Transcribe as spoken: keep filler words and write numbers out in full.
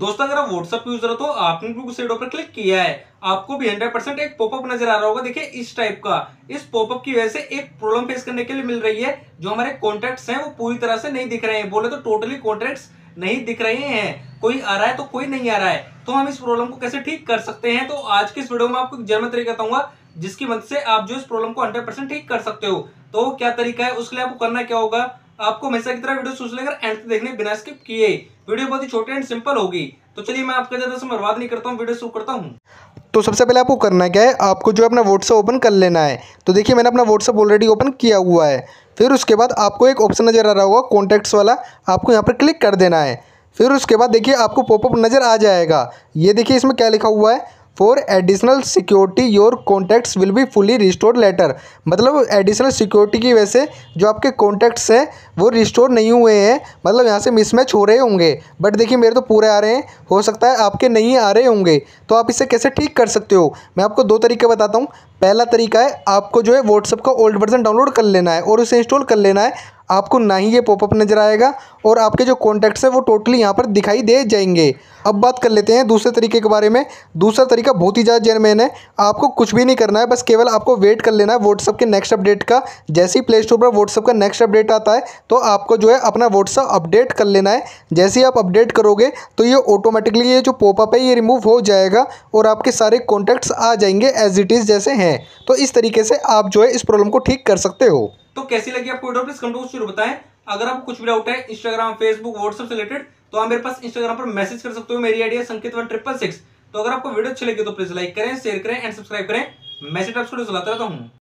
दोस्तों अगर आप व्हाट्सएप यूजर हो तो आपने भी उस एडो पर क्लिक किया है, आपको भी हंड्रेड परसेंट एक पॉपअप नजर आ रहा होगा। देखिए इस टाइप का, इस पॉपअप की वजह से एक प्रॉब्लम फेस करने के लिए मिल रही है, जो हमारे कॉन्टैक्ट्स हैं वो पूरी तरह से नहीं दिख रहे हैं। बोले तो टोटली कॉन्टैक्ट्स नहीं दिख रहे हैं, कोई आ रहा है तो कोई नहीं आ रहा है। तो हम इस प्रॉब्लम को कैसे ठीक कर सकते हैं, तो आज की इस वीडियो में आपको जरूर तरीका बताऊंगा जिसकी मदद से आप जो इस प्रॉब्लम को हंड्रेड परसेंट ठीक कर सकते हो। तो क्या तरीका है, उसके लिए आपको करना क्या होगा, आपको हमेशा की तरह वीडियो सोच लेकर एंड तक देखने बिना स्किप किए। वीडियो बहुत ही छोटी एंड सिंपल होगी। तो चलिए मैं आपका ज़्यादा समय बर्बाद नहीं करता हूँ, वीडियो शुरू करता हूँ। तो सबसे पहले आपको करना क्या है, आपको जो अपना व्हाट्सएप ओपन कर लेना है। तो देखिए मैंने अपना व्हाट्सएप ऑलरेडी ओपन किया हुआ है। फिर उसके बाद आपको एक ऑप्शन नज़र आ रहा होगा कॉन्टैक्ट्स वाला, आपको यहाँ पर क्लिक कर देना है। फिर उसके बाद देखिए आपको पॉपअप नज़र आ जाएगा। ये देखिए इसमें क्या लिखा हुआ है, for additional security your contacts will be fully restore later. मतलब एडिशनल सिक्योरिटी की वजह से जो आपके कॉन्टैक्ट्स हैं वो रिस्टोर नहीं हुए हैं, मतलब यहाँ से मिसमैच हो रहे होंगे। बट देखिए मेरे तो पूरे आ रहे हैं, हो सकता है आपके नहीं आ रहे होंगे। तो आप इसे कैसे ठीक कर सकते हो, मैं आपको दो तरीके बताता हूँ। पहला तरीका है, आपको जो है व्हाट्सएप का ओल्ड वर्जन डाउनलोड कर लेना है और उसे इंस्टॉल कर लेना है। आपको ना ही ये पॉपअप नज़र आएगा और आपके जो कॉन्टैक्ट्स हैं वो टोटली यहाँ पर दिखाई दे जाएंगे। अब बात कर लेते हैं दूसरे तरीके के बारे में। दूसरा तरीका बहुत ही ज़्यादा जेन्युइन है, आपको कुछ भी नहीं करना है, बस केवल आपको वेट कर लेना है व्हाट्सएप के नेक्स्ट अपडेट का। जैसे ही प्ले स्टोर पर व्हाट्सएप का नेक्स्ट अपडेट आता है तो आपको जो है अपना व्हाट्सएप अपडेट कर लेना है। जैसे ही आप अपडेट करोगे तो ये ऑटोमेटिकली ये जो पॉपअप है ये रिमूव हो जाएगा और आपके सारे कॉन्टैक्ट्स आ जाएंगे एज इट इज़ जैसे हैं। तो इस तरीके से आप जो है इस प्रॉब्लम को ठीक कर सकते हो। तो कैसी लगी आपको वीडियो, प्लीज कमेंट बॉक्स में बताएं। अगर आपको कुछ भी डाउट है इंस्टाग्राम, फेसबुक, व्हाट्सएप से रिलेटेड, तो आप मेरे पास इंस्टाग्राम पर मैसेज कर सकते हो। मेरी आईडी है संकित वन ट्रिपल सिक्स। तो अगर आपको वीडियो अच्छी लगी तो प्लीज लाइक करें, शेयर करें एंड सब्सक्राइब करें। मैसेज आपको चलाता रहता हूँ।